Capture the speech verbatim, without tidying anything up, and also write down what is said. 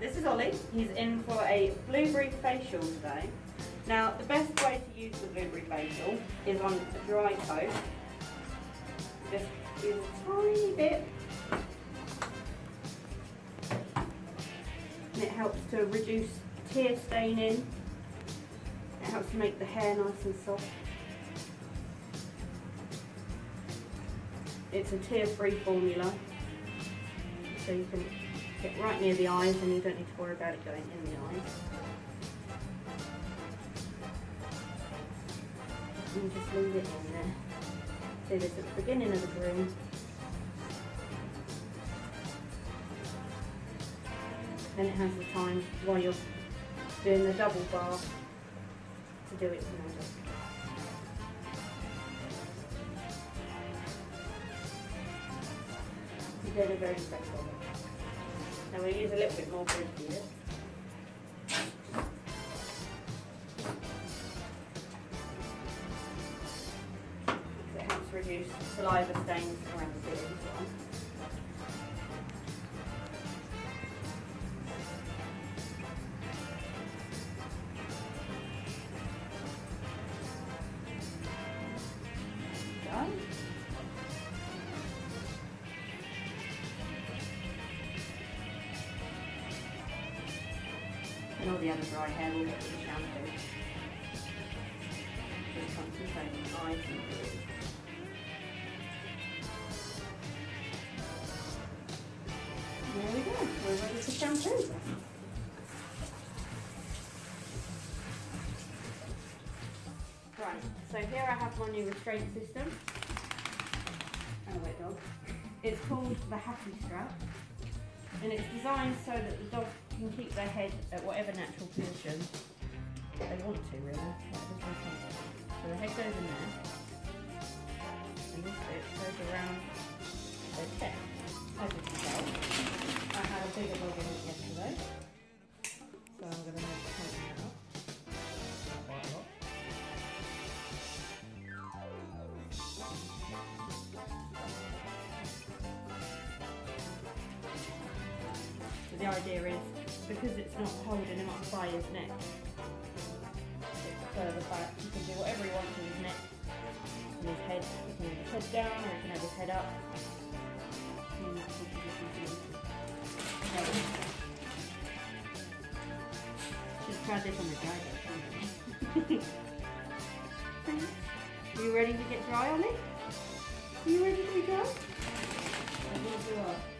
Right, this is Ollie. He's in for a blueberry facial today. Now, the best way to use the blueberry facial is on a dry coat. Just use a tiny bit. And it helps to reduce tear staining. It helps to make the hair nice and soft. It's a tear-free formula, so you can get right near the eyes and you don't need to worry about it going in the eyes. And just leave it in there. So this is at the beginning of the groom. Then it has the time while you're doing the double bar to do it in order. You're doing a very special. Now we'll use a little bit more glue here. Because it helps reduce saliva stains around the beard as well. And all the other dry hair will get the shampoo. Just concentrate on the eyes and the ears. There we go, we're ready to shampoo. Right, so here I have my new restraint system. Oh wait, dog. It's called the Happy Strap. And it's designed so that the dog can keep their head at whatever natural position they want to, really. So the head goes in there, and this bit goes around their chest, as you can tell. I had a bigger dog in it yesterday, so I'm going to make it tighten it up. The idea is, because it's not holding him up by his neck, it's further back, he can do whatever he wants with his neck and his head. He can have his head down or he can have his head up. And that's what he can do. Just try this on the dry. Are you ready to get dry, Ollie? Are you ready to be dry? I will do it.